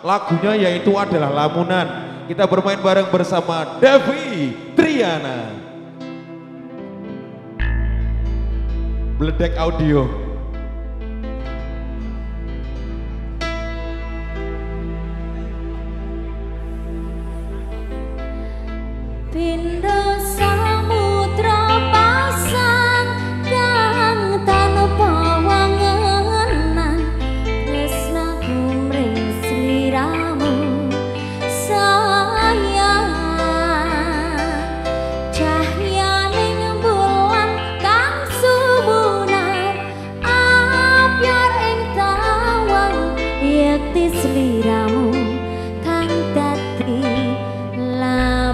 Lagunya yaitu adalah Lamunan. Kita bermain bareng bersama Devitriana. Bledek audio. Tindas seliramu kang dadi lamunan.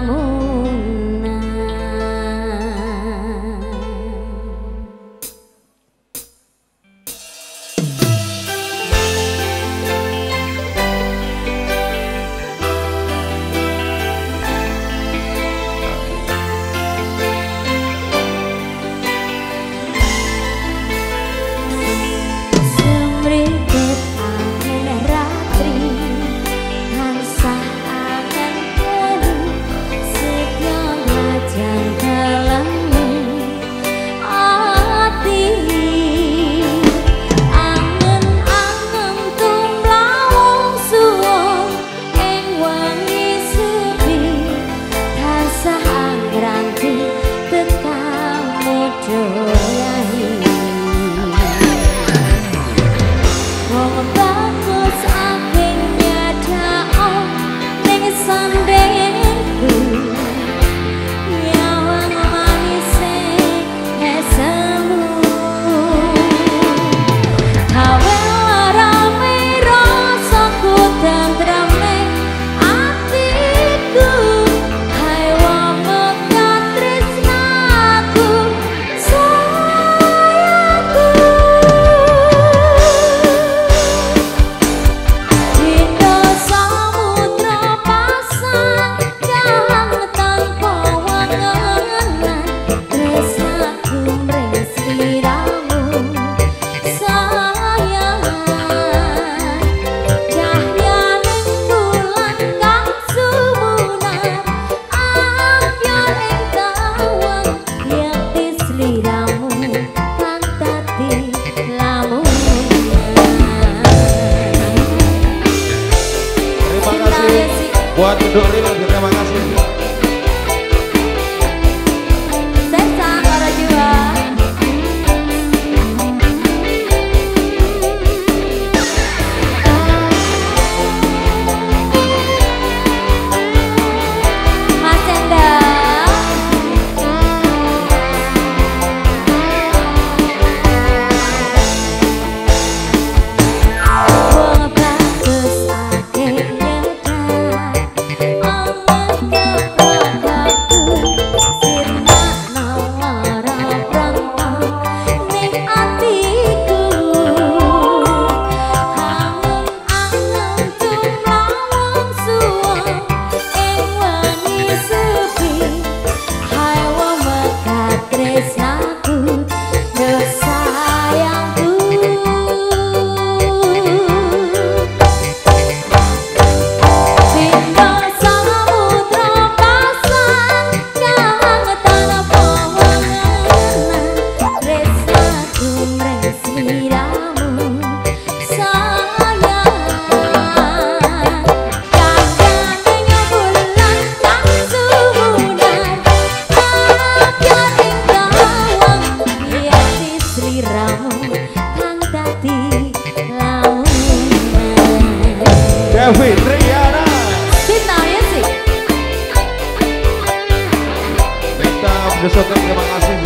Buat duduk real, terima kasih. Saya sangat juga. Mas Endang. Devitriana, cintanya sih. Kita bersyukur, terima kasih.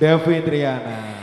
Devitriana.